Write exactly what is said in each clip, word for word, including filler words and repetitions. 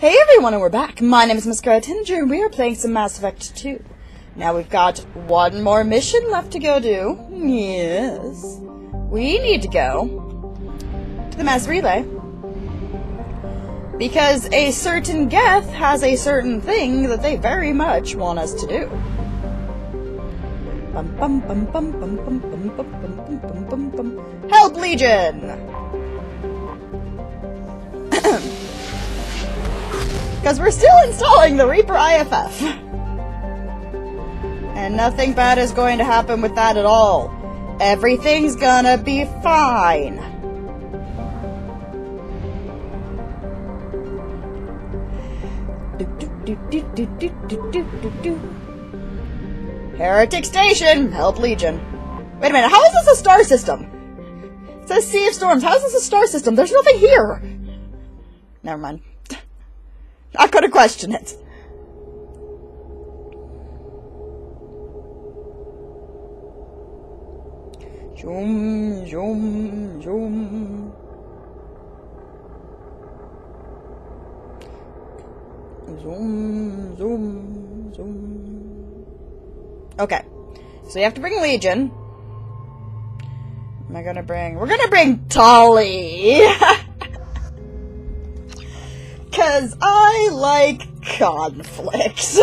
Hey everyone, and we're back. My name is MissScarletTanager, and we are playing some Mass Effect two. Now we've got one more mission left to go do. Yes. We need to go to the Mass Relay. Because a certain Geth has a certain thing that they very much want us to do. Bum, bum, bum, bum, bum, bum, bum, bum, bum, bum, bum. Help, Legion! Because we're still installing the Reaper I F F. And nothing bad is going to happen with that at all. Everything's gonna be fine. Heretic Station! Help Legion. Wait a minute, how is this a star system? It says Sea of Storms. How is this a star system? There's nothing here! Never mind. Not gonna question it. Zoom, zoom, zoom. Zoom, zoom, zoom. Okay. So you have to bring Legion. Am I gonna bring... We're gonna bring Tali! Because I like conflicts.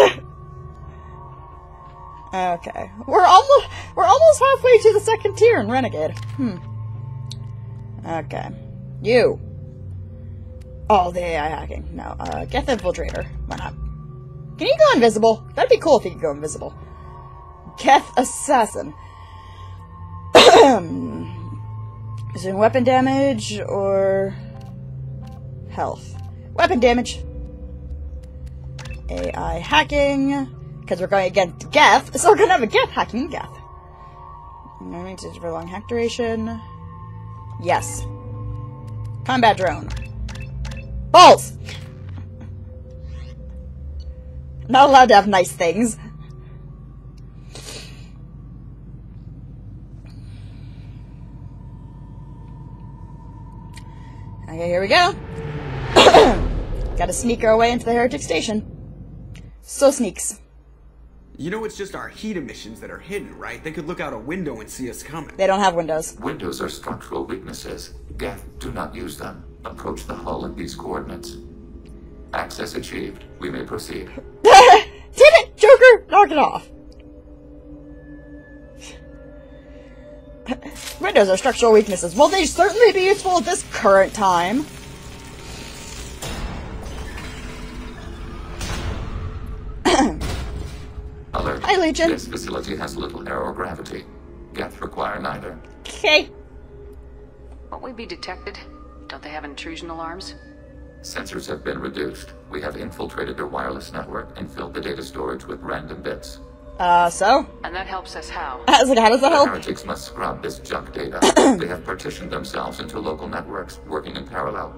Okay. We're almost we're almost halfway to the second tier in Renegade. Hmm. Okay. You. Oh, the A I hacking. No. Uh, Geth infiltrator. Why not? Can you go invisible? That'd be cool if you could go invisible. Geth assassin. Is it weapon damage or health? Weapon damage. A I hacking. Because we're going against Geth, so we're going to have a Geth hacking Geth. No need to for long hack duration. Yes. Combat drone. Balls! Not allowed to have nice things. Okay, here we go. Gotta sneak our way into the Heretic Station. So sneaks. You know it's just our heat emissions that are hidden, right? They could look out a window and see us coming. They don't have windows. Windows are structural weaknesses. Geth, do not use them. Approach the hull at these coordinates. Access achieved. We may proceed. Damn it, Joker! Knock it off. Windows are structural weaknesses. Well, they certainly be useful at this current time. Alert. Hi, Legion. This facility has little air or gravity. Geth require neither. Okay. Won't we be detected? Don't they have intrusion alarms? Sensors have been reduced. We have infiltrated their wireless network and filled the data storage with random bits. Uh, so? And that helps us how? I was like, how does that help? The heretics must scrub this junk data. They have partitioned themselves into local networks, working in parallel.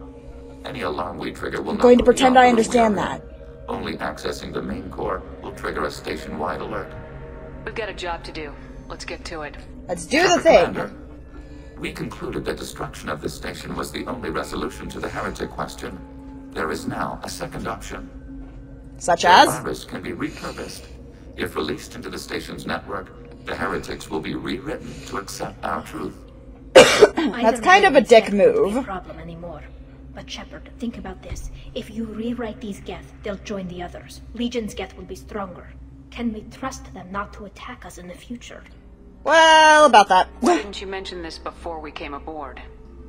Any alarm we trigger will I'm not... I'm going to pretend I understand that. Only accessing the main core will trigger a station-wide alert. We've got a job to do. Let's get to it. Let's do the thing! Commander, we concluded that destruction of this station was the only resolution to the heretic question. There is now a second option. Such as? The virus can be repurposed. If released into the station's network, the heretics will be rewritten to accept our truth. That's kind of a dick move. Problem anymore. But Shepard, think about this. If you rewrite these Geth, they'll join the others. Legion's Geth will be stronger. Can we trust them not to attack us in the future? Well, about that. Why didn't you mention this before we came aboard?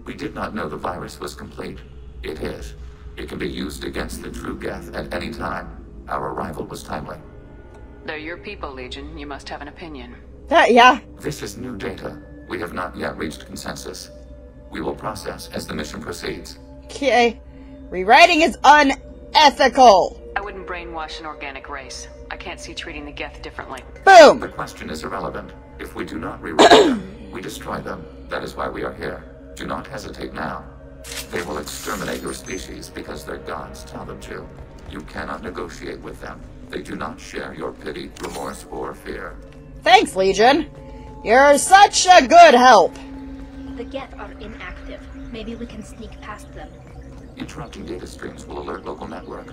We did not know the virus was complete. It is. It can be used against the true Geth at any time. Our arrival was timely. They're your people, Legion. You must have an opinion. Uh, yeah. This is new data. We have not yet reached consensus. We will process as the mission proceeds. Okay. Rewriting is unethical. I wouldn't brainwash an organic race. I can't see treating the Geth differently. Boom! The question is irrelevant. If we do not rewrite them, we destroy them. That is why we are here. Do not hesitate now. They will exterminate your species because their gods tell them to. You cannot negotiate with them. They do not share your pity, remorse, or fear. Thanks, Legion. You're such a good help. The Geth are inactive. Maybe we can sneak past them. Interrupting data streams will alert local network.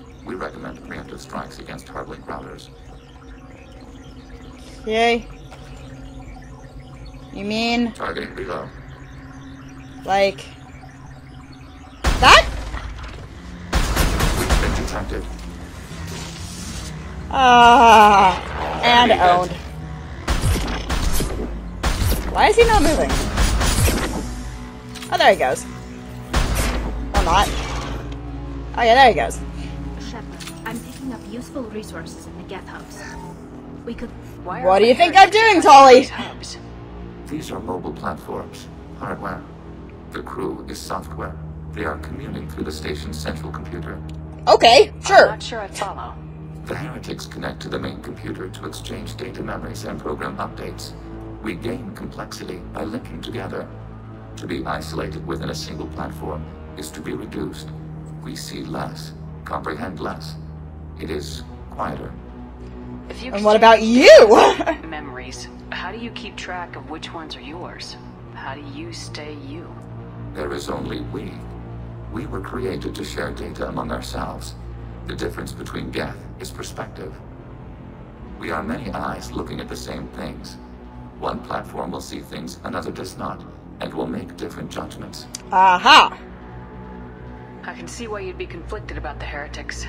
recommend preemptive strikes against hardwing routers. Yay. You mean... targeting reload. Like... that? We've been detected. Ah... Uh, and owned. Why is he not moving? Oh, there he goes. Or not. Oh yeah, there he goes. Shepard, I'm picking up useful resources in the Geth hubs. We could... What do you think I'm doing, Tali? These are mobile platforms, hardware. The crew is software. They are communing through the station's central computer. Okay, sure. I'm not sure I follow. The heretics connect to the main computer to exchange data memories and program updates. We gain complexity by linking together. To be isolated within a single platform is to be reduced. We see less, comprehend less. It is quieter. If you and what about you? Memories. How do you keep track of which ones are yours? How do you stay you? There is only we. We were created to share data among ourselves. The difference between Geth is perspective. We are many eyes looking at the same things. One platform will see things another does not, and will make different judgments. Aha! I can see why you'd be conflicted about the heretics.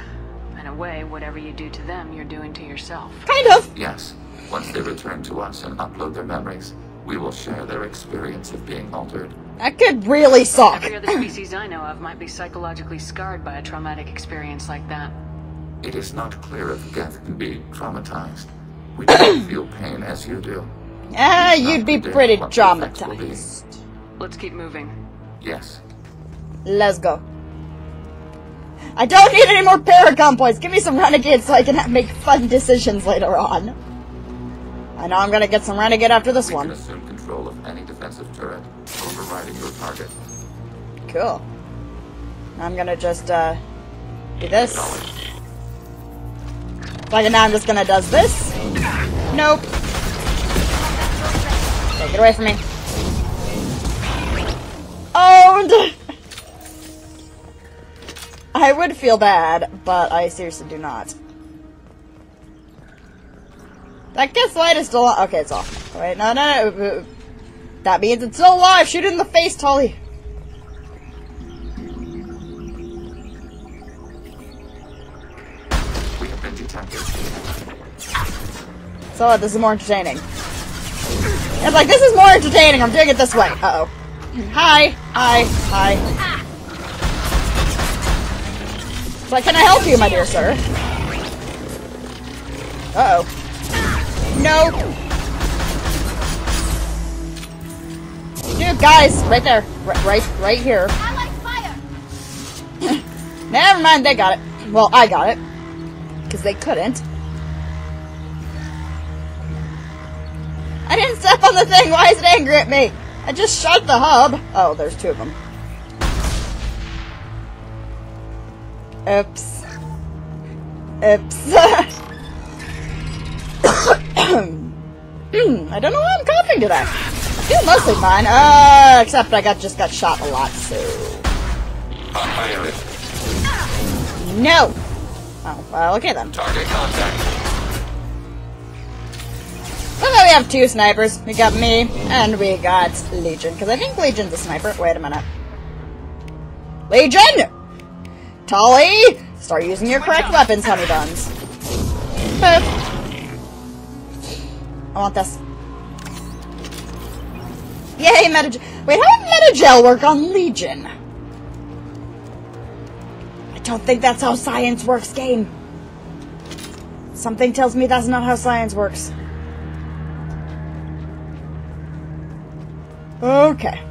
In a way, whatever you do to them, you're doing to yourself. Kind of. Yes. Once they return to us and upload their memories, we will share their experience of being altered. That could really suck. Every other species I know of might be psychologically scarred by a traumatic experience like that. It is not clear if Geth can be traumatized. We don't feel pain as you do. Ah, you'd be pretty traumatized. Be. Let's keep moving. Yes. Let's go. I don't need any more Paragon points! Give me some Renegades so I can make fun decisions later on. I know I'm gonna get some Renegade after this we one. Can assume control of any defensive turret, overriding your target. Cool. I'm gonna just, uh, do this. Like, now I'm just gonna does this. Nope. Okay, get away from me. Owned! I would feel bad, but I seriously do not. That Geth light is still on. Okay, it's off. Wait, no, no, no. That means it's still alive! Shoot it in the face, Tali! We have been detected. So what, this is more entertaining. It's like, this is more entertaining! I'm doing it this way! Uh-oh. Hi! Hi! Hi! But can I help you, my dear sir? Uh-oh. No! Dude, guys! Right there. Right, right, right here. I like fire! Never mind, they got it. Well, I got it. Because they couldn't. I didn't step on the thing! Why is it angry at me? I just shot the hub! Oh, there's two of them. Oops. Oops. I don't know why I'm coughing today. I feel mostly fine. Uh, except I got just got shot a lot, so... No! Oh, well, okay then. Target contact. Well, now we have two snipers. We got me, and we got Legion. Because I think Legion's a sniper. Wait a minute. Legion! Tali, start using your correct weapons, honey buns. Boop. I want this. Yay, MetaGel. Wait, how did MetaGel work on Legion? I don't think that's how science works, game. Something tells me that's not how science works. Okay.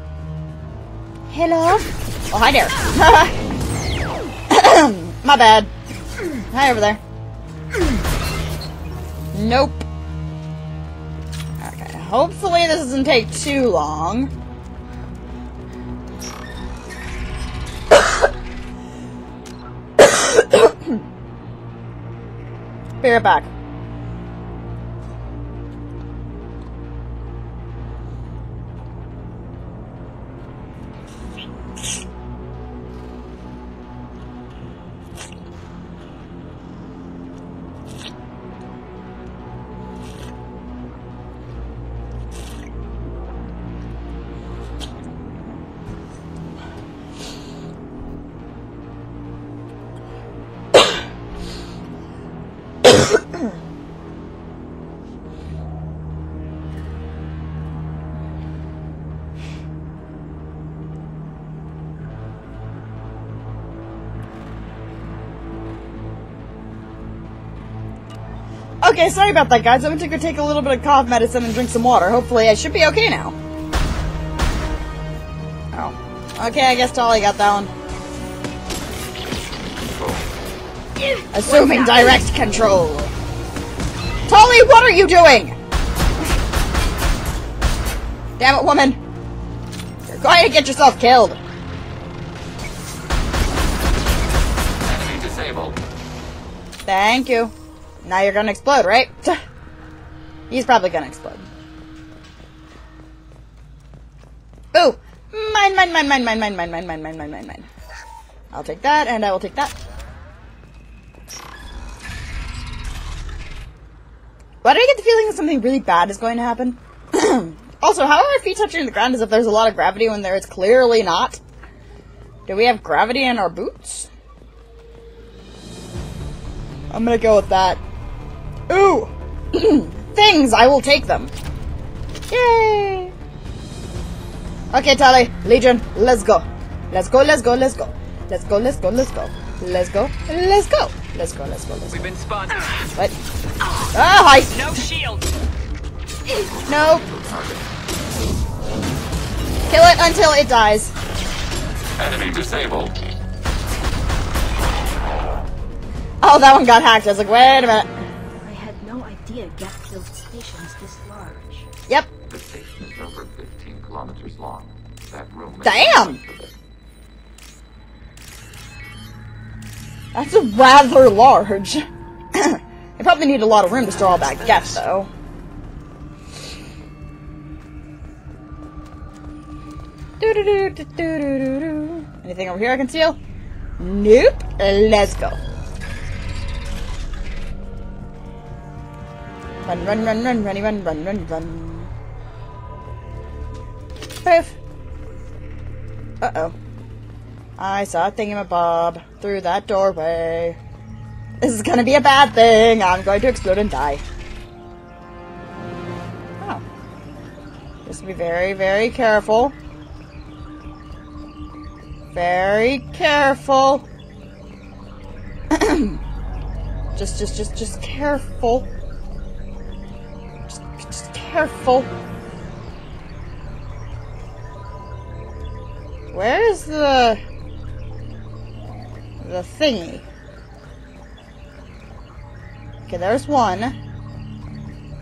Hello? Oh, hi there. My bad. Hi over there. Nope. Okay, hopefully this doesn't take too long. Be right back. Okay, sorry about that, guys. I'm going to go take a little bit of cough medicine and drink some water. Hopefully I should be okay now. Oh. Okay, I guess Tali got that one. Assuming direct control. Tali, what are you doing? Damn it, woman. You're going to get yourself killed. Enemy disabled. Thank you. Now you're gonna explode, right? He's probably gonna explode. Ooh! Mine, mine, mine, mine, mine, mine, mine, mine, mine, mine, mine, mine, mine. I'll take that, and I will take that. Why do I get the feeling that something really bad is going to happen? Also, how are our feet touching the ground as if there's a lot of gravity when there is clearly not? Do we have gravity in our boots? I'm gonna go with that. Ooh! Things! I will take them! Yay! Okay, Tali, Legion, let's go. Let's go, let's go, let's go. Let's go, let's go, let's go. Let's go, let's go. Let's go, let's go, let's go. We've been spun. What? Oh, hi! No shield! No. Kill it until it dies. Enemy disabled. Oh, that one got hacked. I was like, wait a minute. I had no idea Geth Hill Station is this large. Yep. The station is over fifteen kilometers long. That room. Damn! That's a rather large. They probably need a lot of room to store all that Geth, though. Anything over here I can steal? Nope. Let's go. Run, run, run, run, runny, run, run, run, run. Poof. Uh-oh. I saw a thingamabob through that doorway. This is gonna be a bad thing. I'm going to explode and die. Oh. Just be very, very careful. Very careful. just, just, just, just careful. Careful. Where is the the thingy? Okay, there's one.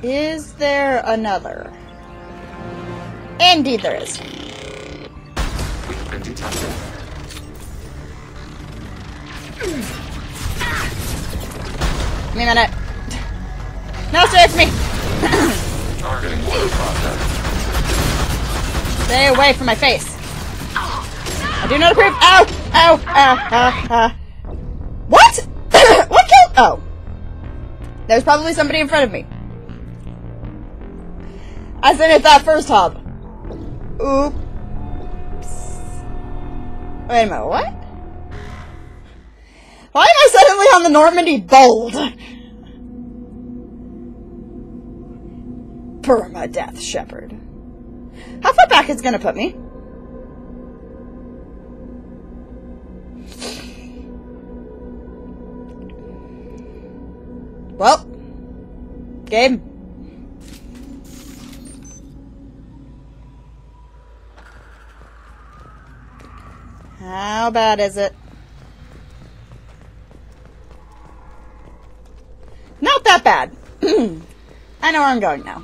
Is there another? Indeed, there is. We've been detected. Give me a minute. No, search me. Targeting water process. Stay away from my face. I do not approve. Ow! Ow! Ow! Ow! Ow! What? What killed? Oh. There's probably somebody in front of me. I said it that first hub. Oops. Wait a minute, what? Why am I suddenly on the Normandy bold? Permadeath Shepard. How far back is gonna put me? Well, game. How bad is it? Not that bad. I know where I'm going now.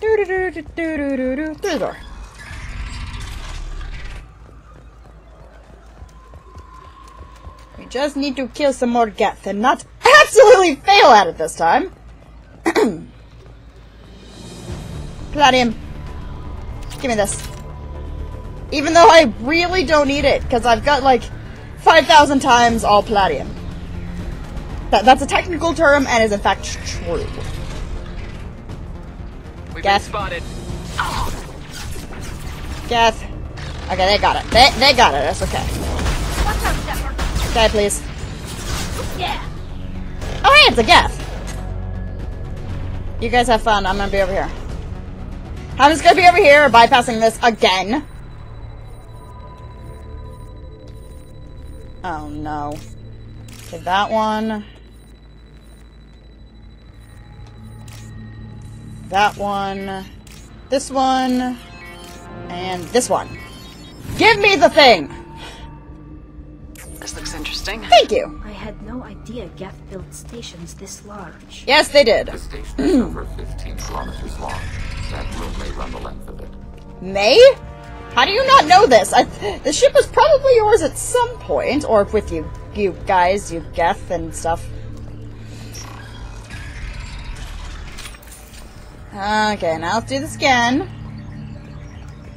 Do do do do do do do through the door. We just need to kill some more Geth and not absolutely fail at it this time. Palladium. Give me this. Even though I really don't need it, because I've got like five thousand times all palladium. That that's a technical term and is in fact true. Geth. Spotted. Geth. Okay, they got it. They they got it. That's okay. Die, please. Yeah. Oh hey, it's a Geth. You guys have fun. I'm gonna be over here. I'm just gonna be over here, bypassing this again. Oh no. Okay, that one. that one, this one, and this one. Give me the thing! This looks interesting. Thank you! I had no idea Geth built stations this large. Yes, they did. The station is over fifteen kilometers long. That room may run the length of it. May? How do you not know this? I, the ship was probably yours at some point, or with you, you guys, you Geth and stuff. Okay, now let's do this again.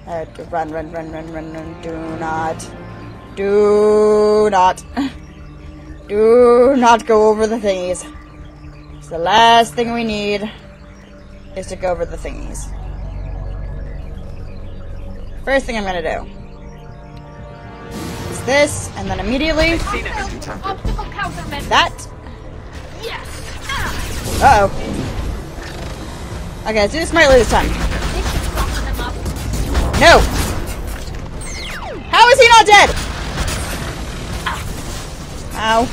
Uh, run, run, run, run, run, run. Do not, do not, do not go over the thingies. It's the last thing we need is to go over the thingies. First thing I'm gonna do is this, and then immediately that. Yes. Uh oh. Okay, let's do this smartly this time. No. How is he not dead? Ow.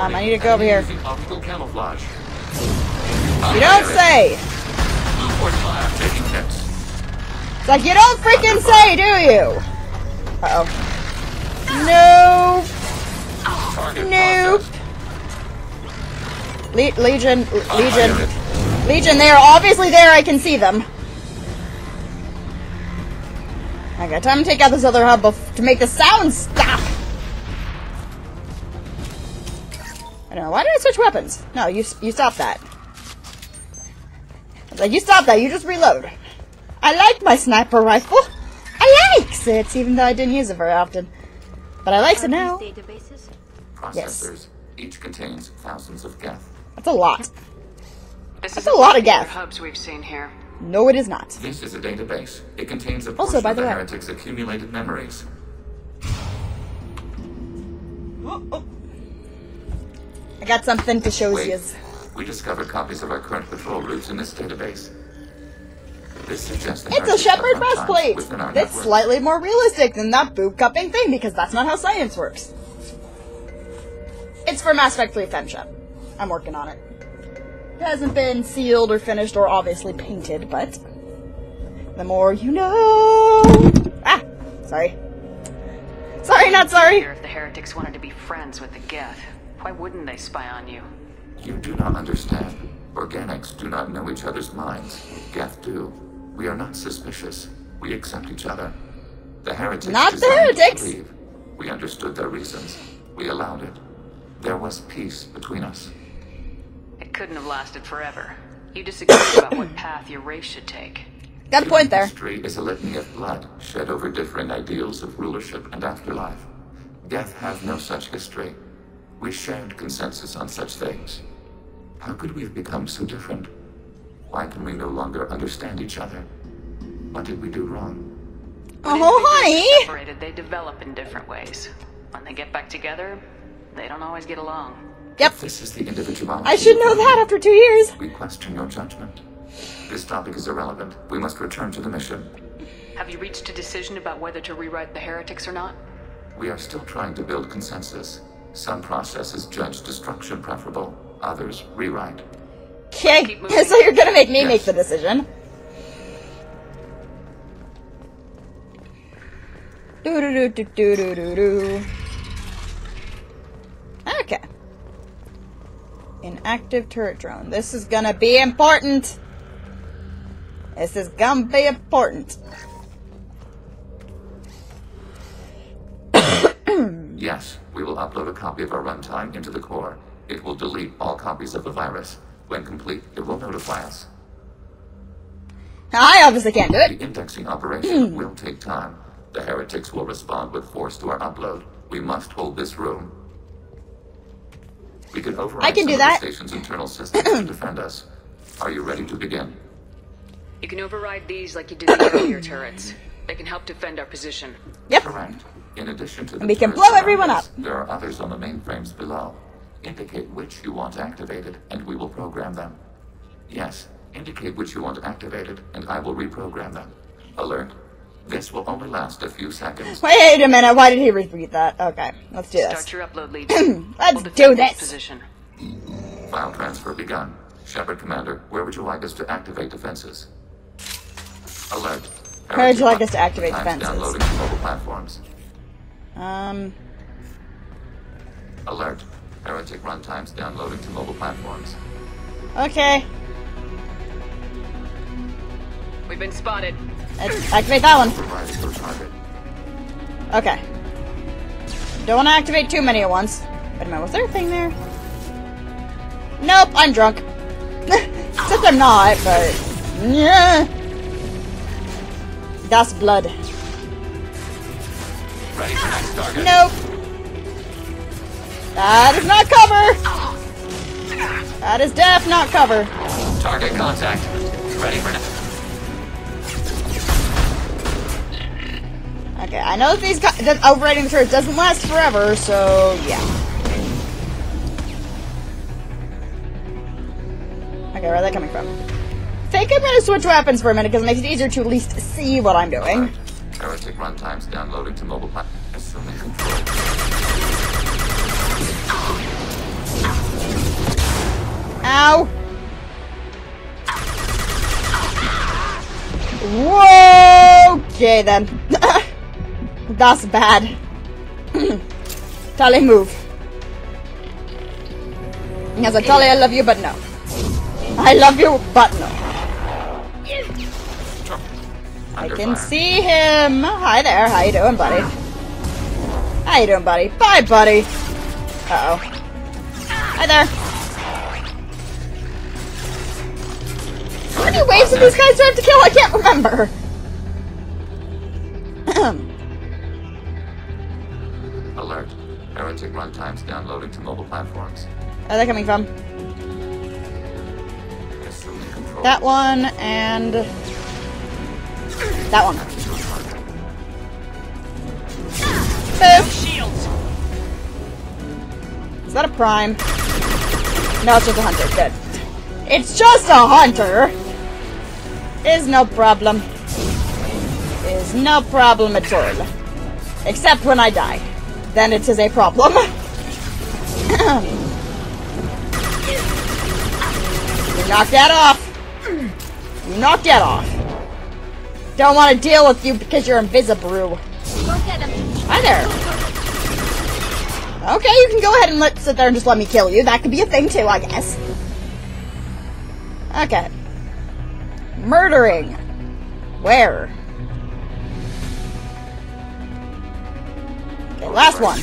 Um, I need to go over here. You don't say. It's like you don't freaking say, do you? Uh oh. Nope. Nope. Le Legion, Le Legion, Legion. They are obviously there. I can see them. I got time to take out this other hub to make the sound stop. I don't know. Why did I switch weapons? No, you you stop that. I was like, you stop that. You just reload. I like my sniper rifle. I likes it, even though I didn't use it very often. But I likes it now. Databases? Yes. Each contains thousands of Geth. That's a lot. This That's is a lot of Geth. Hubs we've seen here. No, it is not. This is a database. It contains a also, portion by of the, the Heretic's accumulated memories. I got something to show you. We discovered copies of our current patrol routes in this database. This suggests it's a Shepard breastplate! That's slightly more realistic than that boob-cupping thing, because that's not how science works. It's for Mass Effect three FemShep. I'm working on it. It hasn't been sealed or finished or obviously painted, but... the more you know... Ah! Sorry. Sorry, not sorry! If the Heretics wanted to be friends with the Geth, why wouldn't they spy on you? You do not understand. Organics do not know each other's minds. Geth do. We are not suspicious. We accept each other. The Heretics not the Heretics! Leave. We understood their reasons. We allowed it. There was peace between us. It couldn't have lasted forever. You disagreed about what path your race should take. Got a point there. History is a litany of blood shed over differing ideals of rulership and afterlife. Geth have no such history. We shared consensus on such things. How could we have become so different? Why can we no longer understand each other? What did we do wrong? Oh, honey! Separated, they develop in different ways. When they get back together, they don't always get along. Yep. This is the individuality. I should know that after two years. We question your judgment. This topic is irrelevant. We must return to the mission. Have you reached a decision about whether to rewrite the Heretics or not? We are still trying to build consensus. Some processes judge destruction preferable. Others rewrite. Okay, so you're gonna make me yes. make the decision. Do do do do do do do. Okay. Inactive turret drone. This is gonna be important. This is gonna be important. Yes, we will upload a copy of our runtime into the core. It will delete all copies of the virus. When complete, it will notify us. I obviously can't do it. The indexing operation will take time. The Heretics will respond with force to our upload. We must hold this room. We can override I can some do of that. the station's internal systems to defend us. Are you ready to begin? You can override these like you did the earlier turrets. They can help defend our position. Yep. Correct. In addition to the we can blow everyone up. There are others on the mainframes below. Indicate which you want activated, and we will program them. Yes, indicate which you want activated, and I will reprogram them. Alert. This will only last a few seconds. Wait a minute, why did he repeat that? Okay, let's do this. Start your upload lead. Let's we'll do this. Position. File transfer begun. Shepard Commander, where would you like us to activate defenses? Alert. Where would you like us to activate defenses? Downloading to mobile platforms. Um. Alert. Heretic runtimes downloading to mobile platforms. Okay. We've been spotted. Let's activate that one. Okay. Don't want to activate too many at once. Wait a minute, was there a thing there? Nope, I'm drunk. Except I'm not, but... yeah. That's blood. Ready for next target. Nope. That is not cover! That is def, not cover. Target contact. Ready for next... Okay, I know that these guys, that overriding the turret doesn't last forever, so yeah. Okay, where are they coming from? I think I'm gonna switch weapons for a minute because it makes it easier to at least see what I'm doing. Heretic runtimes downloading to mobile platform. Ow! Whoa! Okay then. That's bad. Tali, move. He has a Tali, I love you, but no. I love you, but no. I can see him. Hi there. How you doing, buddy? How you doing, buddy? Bye, buddy. Uh-oh. Hi there. How many waves of these guys do I have to kill? I can't remember. Alert. Heretic runtimes downloading to mobile platforms. Where are they coming from? That one and that one. Boop. Is that a prime? No, it's just a hunter. Good. It's just a hunter. Is no problem. Is no problem at all. Except when I die. Then it is a problem. You knocked that off. You knocked that off. Don't want to deal with you because you're invisibrew. Hi there. Okay, you can go ahead and let sit there and just let me kill you. That could be a thing too, I guess. Okay. Murdering. Where? Last one.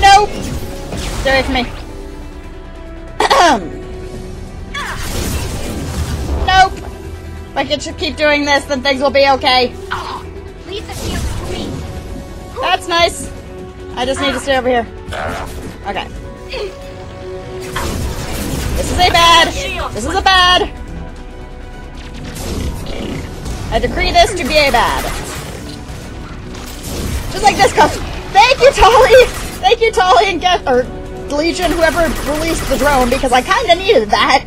Nope. Stay away from me. Nope. If I should keep doing this, then things will be okay. Oh, leave the shield for me. That's nice. I just need to stay over here. Okay. This is a bad. This is a bad. I decree this to be a bad. Just like this custom. Thank you, Tali! Thank you, Tali and Geth, or Legion, whoever released the drone, because I kinda needed that.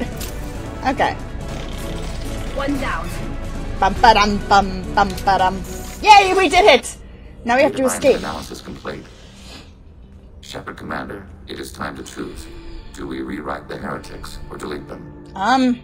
Okay. One down. Bum ba dum bum bum ba dum. Yay, we did it! Now we have to escape. Analysis complete. Shepard Commander, it is time to choose. Do we rewrite the heretics or delete them? Um.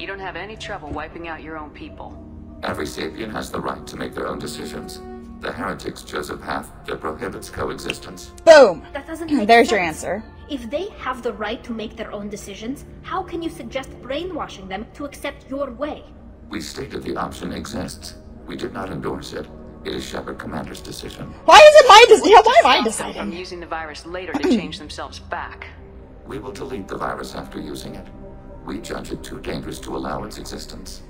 You don't have any trouble wiping out your own people. Every sapient has the right to make their own decisions. The heretics chose a path that prohibits coexistence. Boom! That doesn't make There's sense. Your answer. If they have the right to make their own decisions, how can you suggest brainwashing them to accept your way? We stated the option exists. We did not endorse it. It is Shepard Commander's decision. Why is it my decision? Why am I deciding? I'm using the virus later to change themselves back. We will delete the virus after using it. We judge it too dangerous to allow its existence.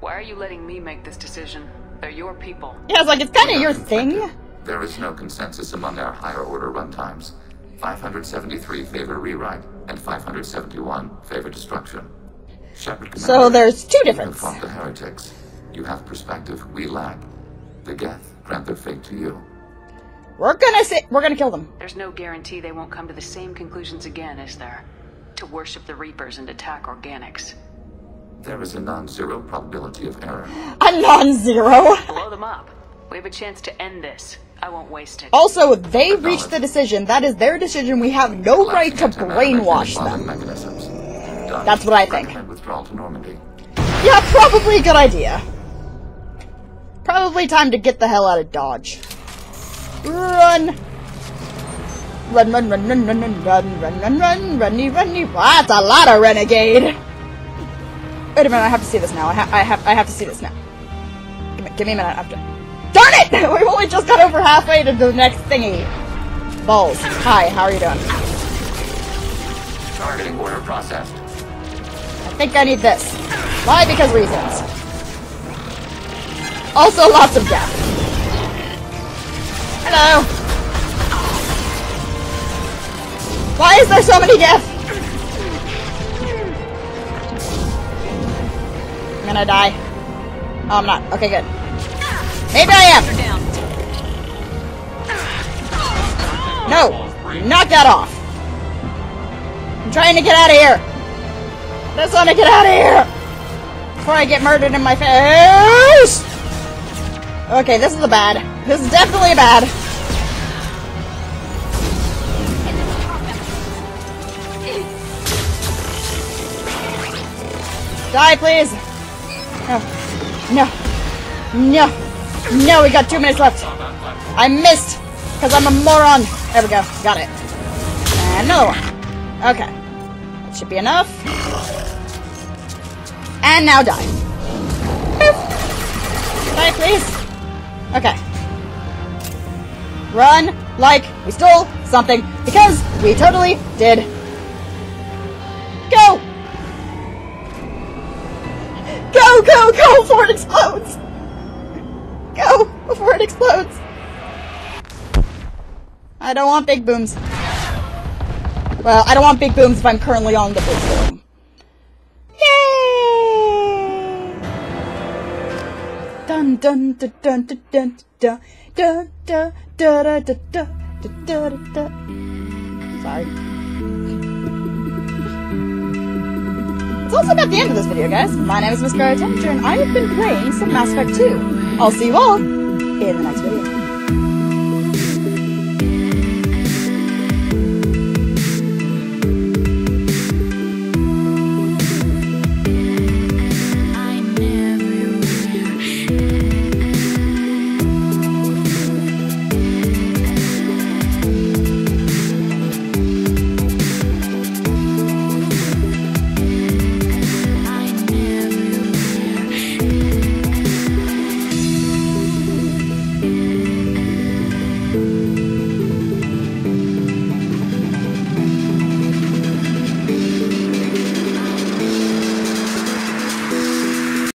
Why are you letting me make this decision? They're your people. Yeah, it's like, it's kind of your infected. Thing. There is no consensus among our higher order runtimes. five hundred seventy-three favor rewrite, and five hundred seventy-one favor destruction. Shepard Commander, so there's two differences. You have fought the heretics. You have perspective we lack. The Geth grant their fate to you. We're gonna say, we're gonna kill them. There's no guarantee they won't come to the same conclusions again, is there? To worship the Reapers and attack organics. There is a non-zero probability of error. A non-zero? Blow them up. We have a chance to end this. I won't waste it. Also, they reached the decision. That is their decision. We have no right to brainwash them. That's what I think. Yeah, probably a good idea. Probably time to get the hell out of Dodge. Run! Run, run, run, run, run, run, run, run, run, run, runny, runny. That's a lot of Renegade! Wait a minute, I have to see this now. I, ha I have I have to see this now. Give me, give me a minute, I have to... Darn it! We've only just got over halfway to the next thingy. Balls. Hi, how are you doing? Targeting order processed. I think I need this. Why? Because reasons. Also lots of death. Hello! Why is there so many death? I'm gonna die. Oh, I'm not. Okay, good. Maybe I am! No! Knock that off! I'm trying to get out of here! I just want to get out of here! Before I get murdered in my face! Okay, this is a bad. This is definitely a bad. Die, please! No, no, no, no, we got two minutes left. I missed, because I'm a moron. There we go, got it. And another one. Okay, that should be enough. And now die. Boop. Die, please. Okay. Run like we stole something, because we totally did. Go! Go, go, go before it explodes! Go before it explodes! I don't want big booms. Well, I don't want big booms if I'm currently on the big boom. Yay! Dun dun dun dun dun dun dun dun dun dun dun dun dun dun. Sorry. It's also about the end of this video, guys. My name is MissScarletTanager, and I have been playing some Mass Effect two. I'll see you all in the next video.